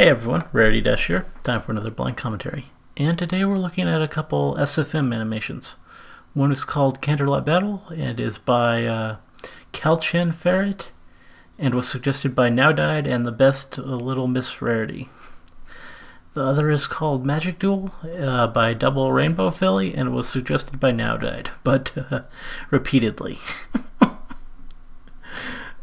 Hey everyone, Rarity Dash here, time for another blind commentary. And today we're looking at a couple SFM animations. One is called Canterlot Battle, and is by Kelchan Ferret, and was suggested by Naodied and the best Little Miss Rarity. The other is called Magic Duel by DoubleRainbowfilly, and was suggested by Naodied, but repeatedly.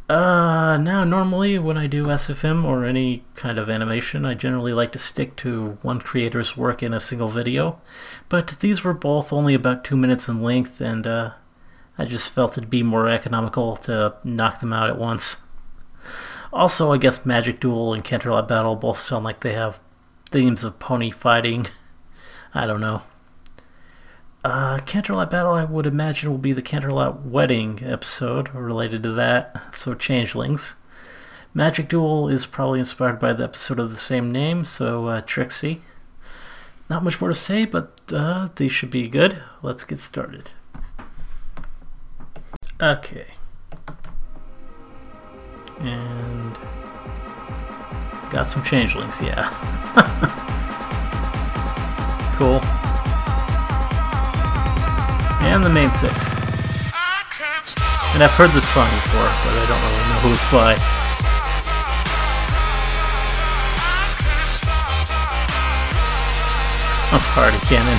Now normally when I do SFM or any kind of animation, I generally like to stick to one creator's work in a single video, but these were both only about 2 minutes in length, and I just felt it'd be more economical to knock them out at once. Also, I guess Magic Duel and Canterlot Battle both sound like they have themes of pony fighting. I don't know. Canterlot Battle, I would imagine, will be the Canterlot Wedding episode related to that, so changelings. Magic Duel is probably inspired by the episode of the same name, so Trixie. Not much more to say, but these should be good. Let's get started. Okay. And got some changelings, yeah. Cool. And the main six. And I've heard this song before, but I don't really know who it's by. Oh, party cannon.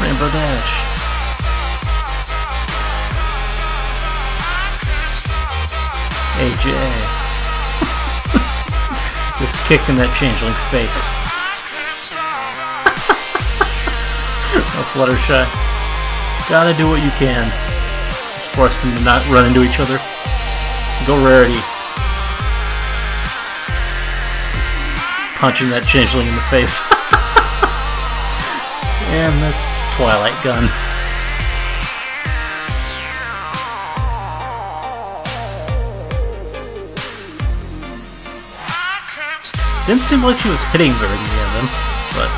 Rainbow Dash. AJ. Just kicking that changeling's face. Oh, Fluttershy. Gotta do what you can. Force them to not run into each other. Go Rarity. Punching that changeling in the face. And the Twilight gun. Didn't seem like she was hitting very many of them, but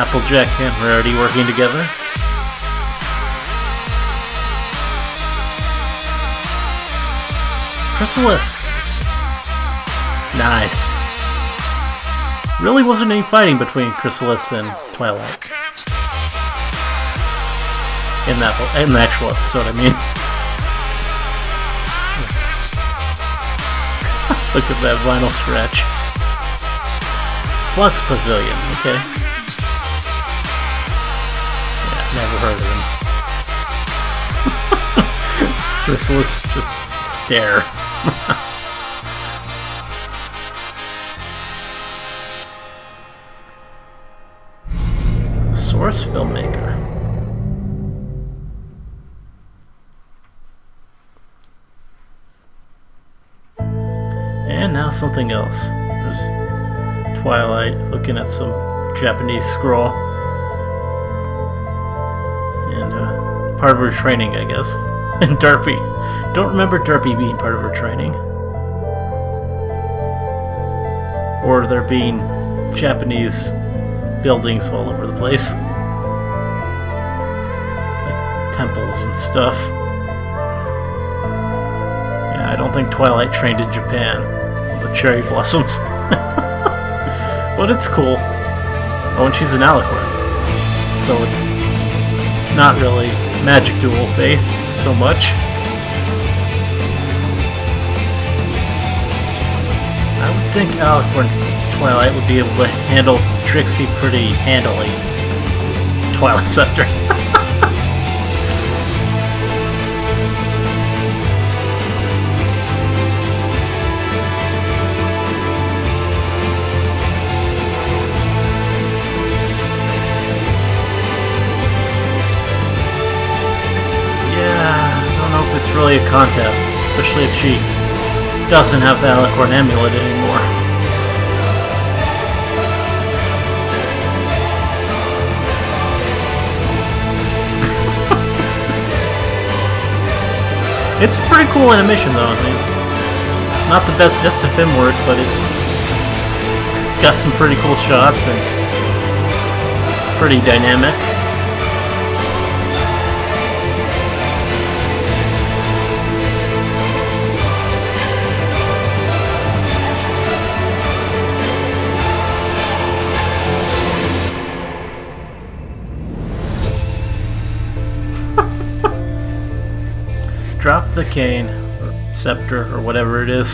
Applejack and Rarity working together. Chrysalis. Nice. Really wasn't any fighting between Chrysalis and Twilight. In the actual episode, I mean. Look at that Vinyl Scratch. Flux Pavilion, okay. Never heard of him. Chrysalis just stare. Source filmmaker. And now something else. There's Twilight looking at some Japanese scroll. Part of her training, I guess. And Derpy. Don't remember Derpy being part of her training. Or there being Japanese buildings all over the place. Like temples and stuff. Yeah, I don't think Twilight trained in Japan. The cherry blossoms. But it's cool. Oh, and she's an Alicorn. So it's not really Magic Duel based so much. I would think Alicorn Twilight would be able to handle Trixie pretty handily. Twilight Scepter. Really a contest, especially if she doesn't have the Alicorn Amulet anymore. It's a pretty cool animation though, I think. Not the best SFM work, but it's got some pretty cool shots and pretty dynamic. Drop the cane, or scepter, or whatever it is.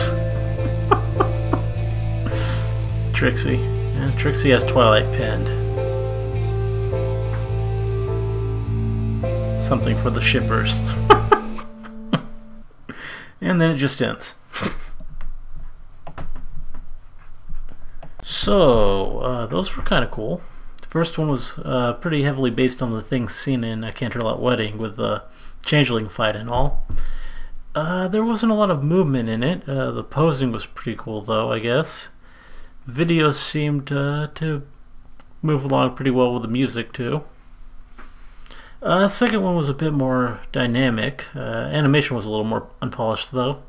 Trixie. Yeah, Trixie has Twilight pinned. Something for the shippers. And then it just ends. So, those were kind of cool. The first one was pretty heavily based on the things seen in A Canterlot Wedding with the changeling fight and all. There wasn't a lot of movement in it. The posing was pretty cool though, I guess. Videos seemed to move along pretty well with the music too. Second one was a bit more dynamic. Animation was a little more unpolished though,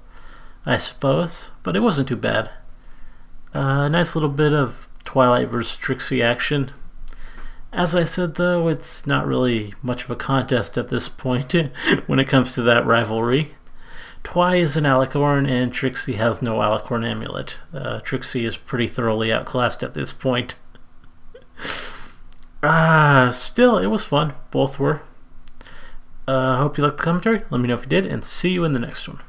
I suppose, but it wasn't too bad. A nice little bit of Twilight versus Trixie action. As I said though, it's not really much of a contest at this point when it comes to that rivalry. Twi is an Alicorn and Trixie has no Alicorn Amulet. Trixie is pretty thoroughly outclassed at this point. Still, it was fun. Both were. Hope you liked the commentary. Let me know if you did, and see you in the next one.